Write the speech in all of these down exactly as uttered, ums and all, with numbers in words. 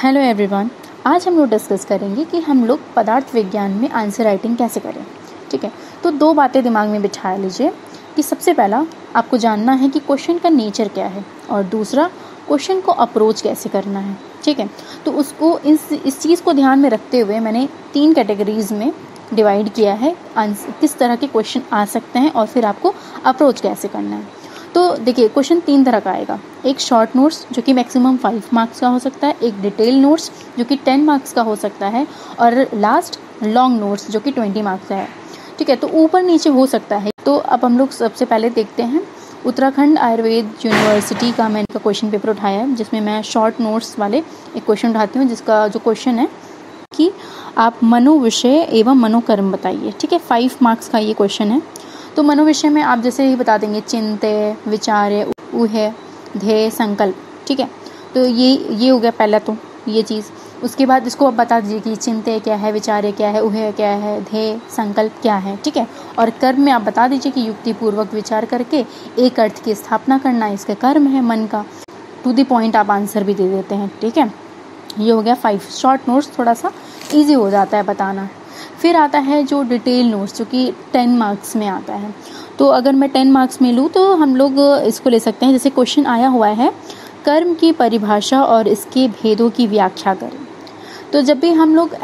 Hello everyone, आज हम लोग डिस्कस करेंगे कि हम लोग पदार्थ विज्ञान में आंसर राइटिंग कैसे करें। ठीक है, तो दो बातें दिमाग में बिठा लीजिए कि सबसे पहला आपको जानना है कि क्वेश्चन का नेचर क्या है और दूसरा क्वेश्चन को अप्रोच कैसे करना है। ठीक है, तो उसको इस इस चीज़ को ध्यान में रखते हुए मैंने तीन कैटेगरीज़ में डिवाइड किया है, किस तरह के क्वेश्चन आ सकते हैं और फिर आपको अप्रोच कैसे करना है। तो देखिए, क्वेश्चन तीन तरह का आएगा। एक शॉर्ट नोट्स जो कि मैक्सिमम फाइव मार्क्स का हो सकता है, एक डिटेल नोट्स जो कि टेन मार्क्स का हो सकता है और लास्ट लॉन्ग नोट्स जो कि ट्वेंटी मार्क्स का है। ठीक है, तो ऊपर नीचे हो सकता है। तो अब हम लोग सबसे पहले देखते हैं उत्तराखंड आयुर्वेद यूनिवर्सिटी का मैंने क्वेश्चन पेपर उठाया है, जिसमें मैं शॉर्ट नोट्स वाले एक क्वेश्चन उठाती हूँ, जिसका जो क्वेश्चन है कि आप मनोविषय एवं मनोकर्म बताइए। ठीक है, फाइव मार्क्स का ये क्वेश्चन है। तो मनोविषय में आप जैसे ही बता देंगे चिंते, विचारे, ऊहे, ध्येय, संकल्प। ठीक है, तो ये ये हो गया पहला, तो ये चीज़। उसके बाद इसको आप बता दीजिए कि चिंते क्या है, विचारे क्या है, ऊहे क्या है, ध्येय संकल्प क्या है। ठीक है, और कर्म में आप बता दीजिए कि युक्तिपूर्वक विचार करके एक अर्थ की स्थापना करना इसका कर्म है मन का। टू द पॉइंट आप आंसर भी दे देते हैं। ठीक है, ये हो गया फाइव। शॉर्ट नोट्स थोड़ा सा ईजी हो जाता है बताना। फिर आता है जो डिटेल नोट्स जो कि टेन मार्क्स में आता है। तो अगर मैं टेन मार्क्स में लूँ तो हम लोग इसको ले सकते हैं, जैसे क्वेश्चन आया हुआ है कर्म की परिभाषा और इसके भेदों की व्याख्या करें। तो जब भी हम लोग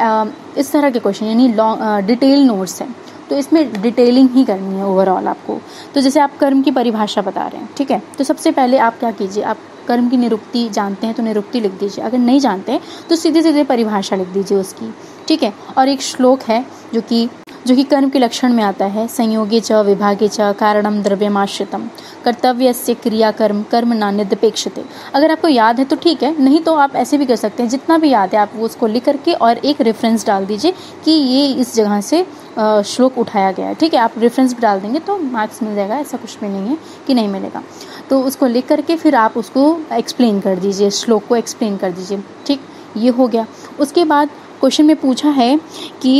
इस तरह के क्वेश्चन यानी लॉन्ग डिटेल नोट्स हैं तो इसमें डिटेलिंग ही करनी है ओवरऑल आपको। तो जैसे आप कर्म की परिभाषा बता रहे हैं, ठीक है, तो सबसे पहले आप क्या कीजिए, आप कर्म की निरुक्ति जानते हैं तो निरुक्ति लिख दीजिए, अगर नहीं जानते हैं तो सीधे सीधे परिभाषा लिख दीजिए उसकी। ठीक है, और एक श्लोक है जो कि जो कि कर्म के लक्षण में आता है, संयोगे च विभागे च कारणम द्रव्यमाश्रितम कर्तव्यस्य क्रिया कर्म कर्म नान्यदपेक्षते। अगर आपको याद है तो ठीक है, नहीं तो आप ऐसे भी कर सकते हैं, जितना भी याद है आप वो उसको लिख करके और एक रेफरेंस डाल दीजिए कि ये इस जगह से श्लोक उठाया गया है। ठीक है, आप रेफरेंस भी डाल देंगे तो मार्क्स मिल जाएगा, ऐसा कुछ भी नहीं है कि नहीं मिलेगा। तो उसको लिख करके फिर आप उसको एक्सप्लेन कर दीजिए, श्लोक को एक्सप्लेन कर दीजिए। ठीक, ये हो गया। उसके बाद क्वेश्चन में पूछा है कि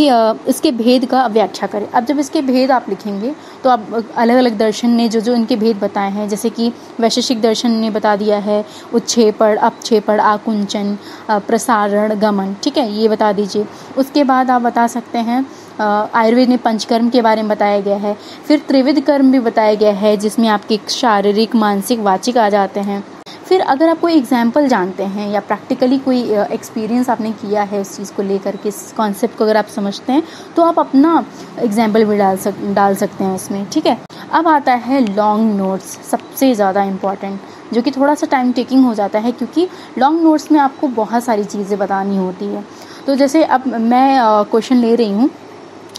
इसके भेद का व्याख्या करें। अब जब इसके भेद आप लिखेंगे तो आप अलग अलग दर्शन ने जो जो इनके भेद बताए हैं, जैसे कि वैशेषिक दर्शन ने बता दिया है उच्छेपण, अपक्षेपण, आकुंचन, प्रसारण, गमन। ठीक है, ये बता दीजिए। उसके बाद आप बता सकते हैं आयुर्वेद में पंचकर्म के बारे में बताया गया है, फिर त्रिविध कर्म भी बताया गया है जिसमें आपके शारीरिक, मानसिक, वाचिक आ जाते हैं। फिर अगर आप कोई एग्जाम्पल जानते हैं या प्रैक्टिकली कोई एक्सपीरियंस आपने किया है इस चीज़ को लेकर के, इस कॉन्सेप्ट को अगर आप समझते हैं तो आप अपना एग्जाम्पल भी डाल सक डाल सकते हैं उसमें। ठीक है, अब आता है लॉन्ग नोट्स, सबसे ज़्यादा इम्पॉर्टेंट, जो कि थोड़ा सा टाइम टेकिंग हो जाता है क्योंकि लॉन्ग नोट्स में आपको बहुत सारी चीज़ें बतानी होती है। तो जैसे अब मैं क्वेश्चन ले रही हूँ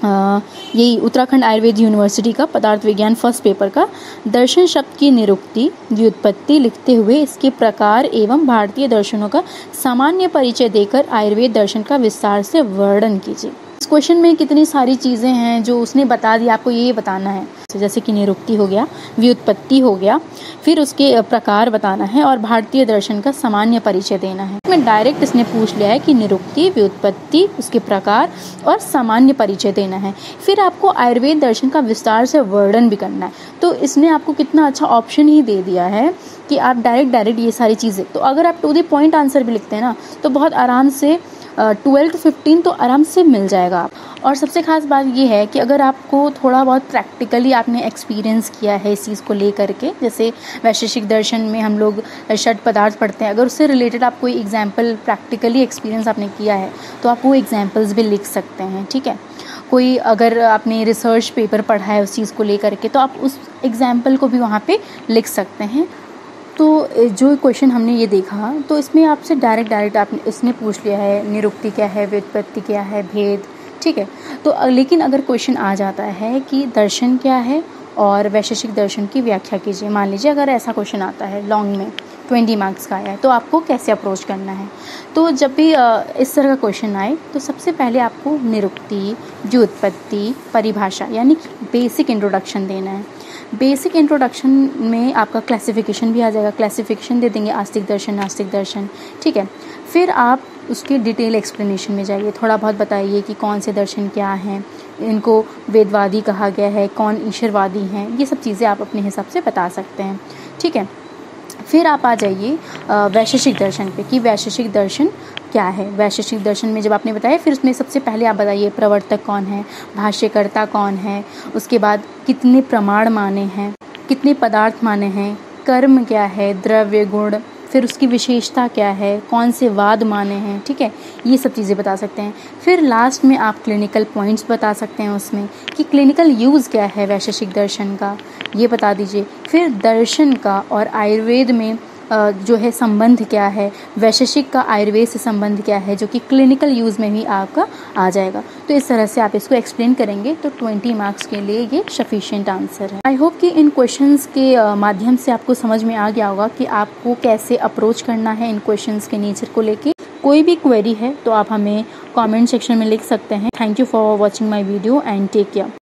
यही उत्तराखंड आयुर्वेद यूनिवर्सिटी का पदार्थ विज्ञान फर्स्ट पेपर का, दर्शन शब्द की निरुक्ति व्युत्पत्ति लिखते हुए इसके प्रकार एवं भारतीय दर्शनों का सामान्य परिचय देकर आयुर्वेद दर्शन का विस्तार से वर्णन कीजिए। इस क्वेश्चन में कितनी सारी चीज़ें हैं जो उसने बता दी, आपको ये बताना है। जैसे कि निरुक्ति हो गया, व्युत्पत्ति हो गया, फिर उसके प्रकार बताना है और भारतीय दर्शन का सामान्य परिचय देना है। इसमें डायरेक्ट इसने पूछ लिया है कि निरुक्ति, व्युत्पत्ति, उसके प्रकार और सामान्य परिचय देना है। फिर आपको आयुर्वेद दर्शन का विस्तार से वर्णन भी करना है। तो इसने आपको कितना अच्छा ऑप्शन ही दे दिया है कि आप डायरेक्ट डायरेक्ट ये सारी चीज़ें, तो अगर आप टू द पॉइंट आंसर भी लिखते हैं ना तो बहुत आराम से ट्वेल्व टू फिफ्टीन तो आराम से मिल जाएगा आप। और सबसे खास बात यह है कि अगर आपको थोड़ा बहुत प्रैक्टिकली आपने एक्सपीरियंस किया है इस चीज़ को लेकर के, जैसे वैशेषिक दर्शन में हम लोग षट पदार्थ पढ़ते हैं, अगर उससे रिलेटेड आप कोई एग्जाम्पल प्रैक्टिकली एक्सपीरियंस आपने किया है तो आप वो एग्जाम्पल्स भी लिख सकते हैं। ठीक है, कोई अगर आपने रिसर्च पेपर पढ़ा है उस चीज़ को लेकर के तो आप उस एग्जाम्पल को भी वहाँ पर लिख सकते हैं। तो जो क्वेश्चन हमने ये देखा तो इसमें आपसे डायरेक्ट डायरेक्ट आपने इसने पूछ लिया है निरुक्ति क्या है, व्युत्पत्ति क्या है, भेद। ठीक है, तो लेकिन अगर क्वेश्चन आ जाता है कि दर्शन क्या है और वैशेषिक दर्शन की व्याख्या कीजिए, मान लीजिए अगर ऐसा क्वेश्चन आता है लॉन्ग में ट्वेंटी मार्क्स का आया है, तो आपको कैसे अप्रोच करना है। तो जब भी इस तरह का क्वेश्चन आए तो सबसे पहले आपको निरुक्ति, व्युत्पत्ति, परिभाषा यानी बेसिक इंट्रोडक्शन देना है। बेसिक इंट्रोडक्शन में आपका क्लासिफिकेशन भी आ जाएगा, क्लासिफिकेशन दे देंगे आस्तिक दर्शन, नास्तिक दर्शन। ठीक है, फिर आप उसके डिटेल एक्सप्लेनेशन में जाइए, थोड़ा बहुत बताइए कि कौन से दर्शन क्या हैं, इनको वेदवादी कहा गया है, कौन ईश्वरवादी हैं, ये सब चीज़ें आप अपने हिसाब से बता सकते हैं। ठीक है, फिर आप आ जाइए वैशेषिक दर्शन पे कि वैशेषिक दर्शन क्या है। वैशेषिक दर्शन में जब आपने बताया, फिर उसमें सबसे पहले आप बताइए प्रवर्तक कौन है, भाष्यकर्ता कौन है, उसके बाद कितने प्रमाण माने हैं, कितने पदार्थ माने हैं, कर्म क्या है, द्रव्य गुण, फिर उसकी विशेषता क्या है, कौन से वाद माने हैं, ठीक है, ये सब चीज़ें बता सकते हैं। फिर लास्ट में आप क्लिनिकल पॉइंट्स बता सकते हैं उसमें कि क्लिनिकल यूज़ क्या है वैशेषिक दर्शन का, ये बता दीजिए। फिर दर्शन का और आयुर्वेद में जो है संबंध क्या है, वैशेषिक का आयुर्वेद से संबंध क्या है, जो कि क्लिनिकल यूज़ में भी आपका आ जाएगा। तो इस तरह से आप इसको एक्सप्लेन करेंगे तो बीस मार्क्स के लिए ये सफिशिएंट आंसर है। आई होप कि इन क्वेश्चंस के माध्यम से आपको समझ में आ गया होगा कि आपको कैसे अप्रोच करना है इन क्वेश्चंस के नेचर को लेके। कोई भी क्वेरी है तो आप हमें कॉमेंट सेक्शन में लिख सकते हैं। Thank you for watching my video and take care.